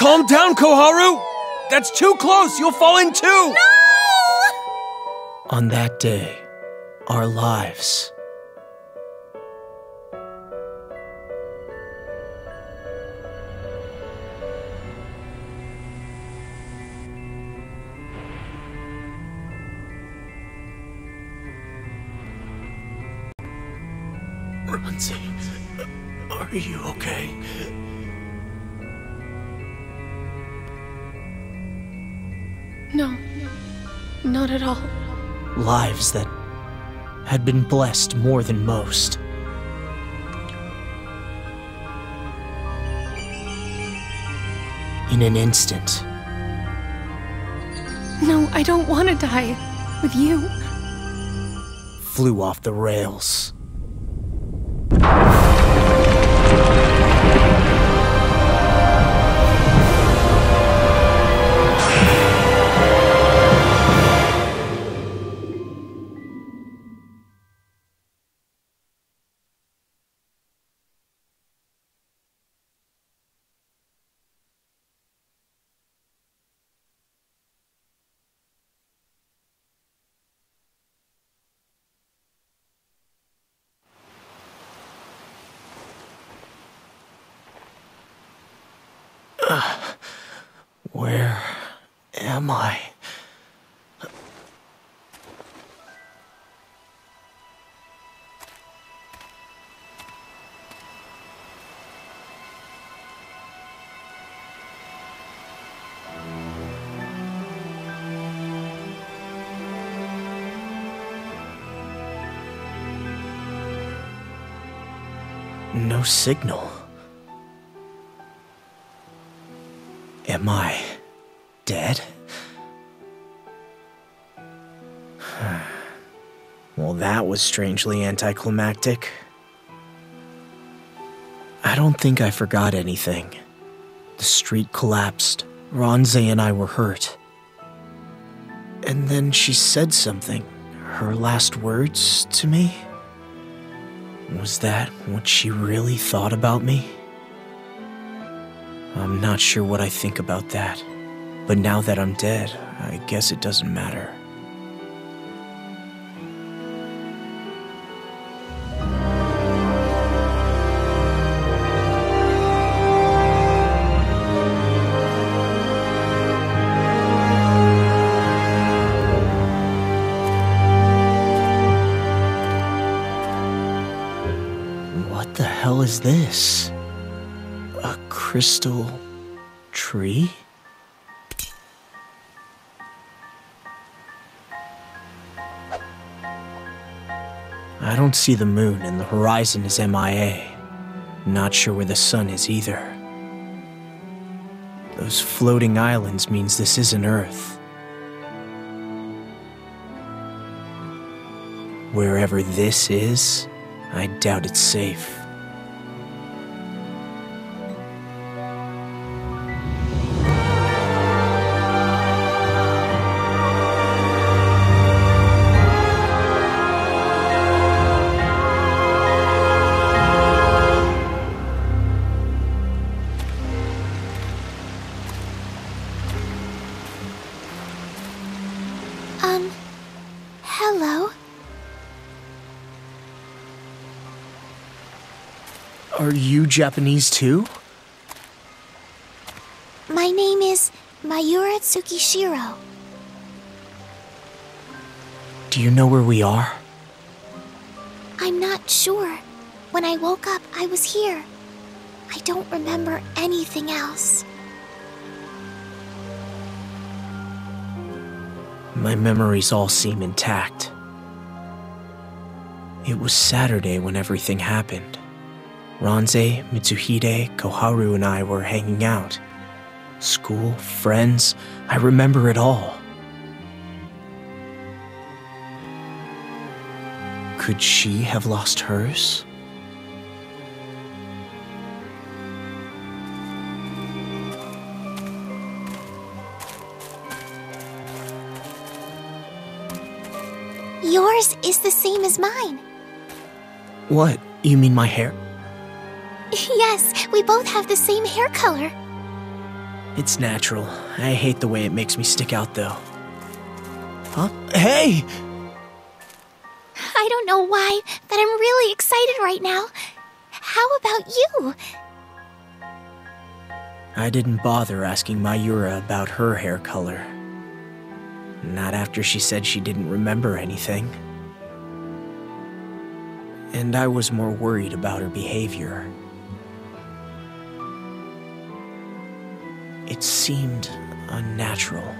Calm down, Koharu! That's too close! You'll fall in too! No! On that day, our lives... Ranze, are you okay? No, not at all. Lives that had been blessed more than most. In an instant. No, I don't want to die with you. Flew off the rails. Where am I? No signal. Am I dead? Well, that was strangely anticlimactic. I don't think I forgot anything. The street collapsed. Ranze and I were hurt. And then she said something. Her last words to me? Was that what she really thought about me? I'm not sure what I think about that, but now that I'm dead, I guess it doesn't matter. What the hell is this? A crystal tree? I don't see the moon, and the horizon is MIA. Not sure where the sun is either. Those floating islands means this isn't Earth. Wherever this is, I doubt it's safe. Hello? Are you Japanese too? My name is Mayura Tsukishiro. Do you know where we are? I'm not sure. When I woke up, I was here. I don't remember anything else. My memories all seem intact. It was Saturday when everything happened. Ranze, Mitsuhide, Koharu and I were hanging out. School, friends, I remember it all. Could she have lost hers? Yours is the same as mine. What? You mean my hair? Yes, we both have the same hair color. It's natural. I hate the way it makes me stick out, though. Huh? Hey! I don't know why, but I'm really excited right now. How about you? I didn't bother asking Mayura about her hair color. Not after she said she didn't remember anything. And I was more worried about her behavior. It seemed unnatural.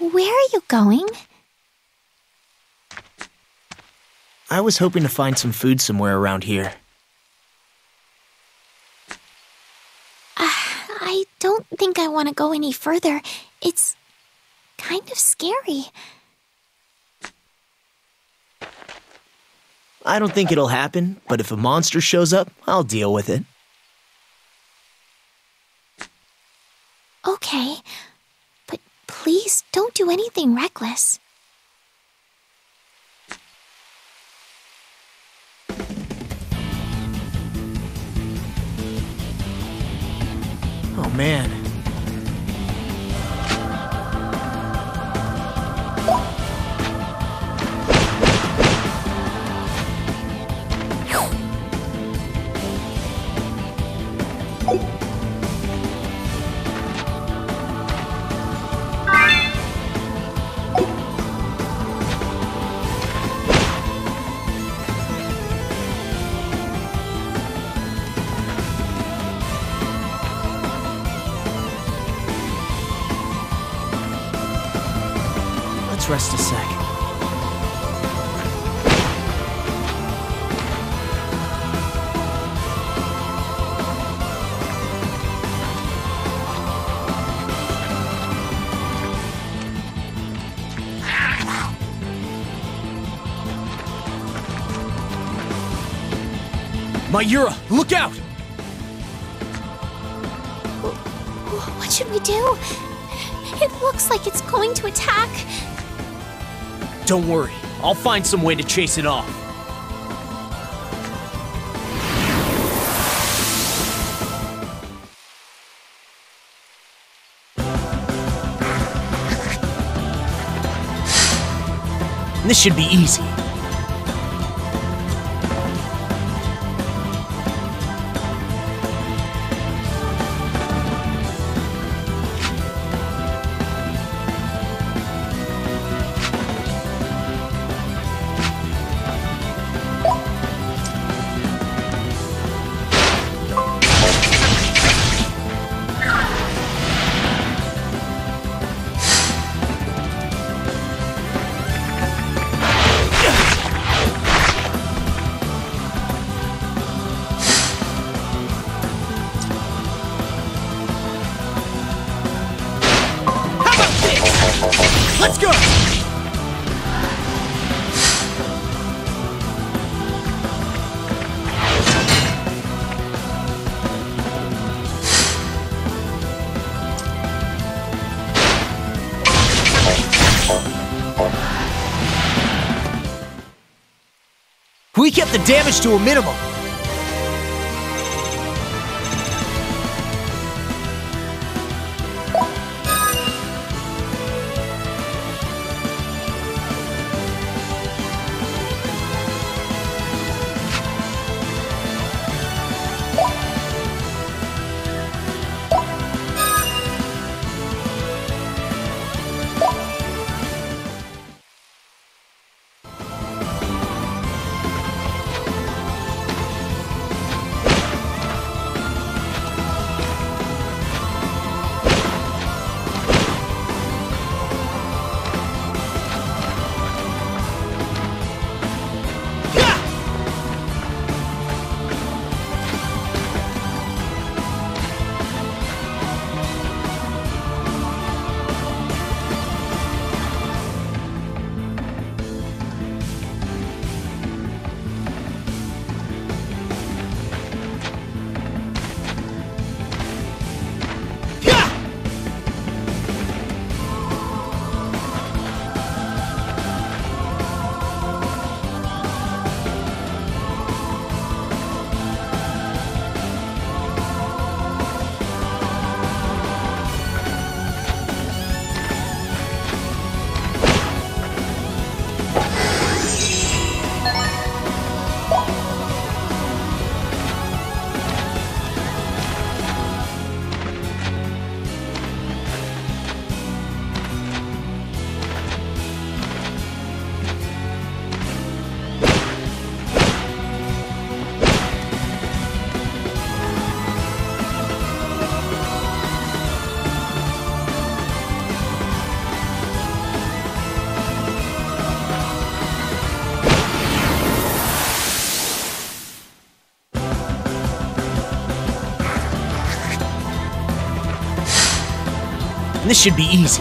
Where are you going? I was hoping to find some food somewhere around here. I don't think I want to go any further. It's kind of scary. I don't think it'll happen, but if a monster shows up, I'll deal with it. Okay. Please, don't do anything reckless. Oh, man. Rest a sec. Mayura, look out! What should we do? It looks like it's going to attack. Don't worry, I'll find some way to chase it off. This should be easy. Let's go! We kept the damage to a minimum. This should be easy.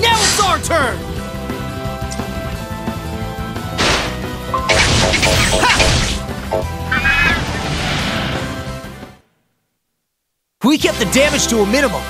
Now it's our turn! We kept the damage to a minimum.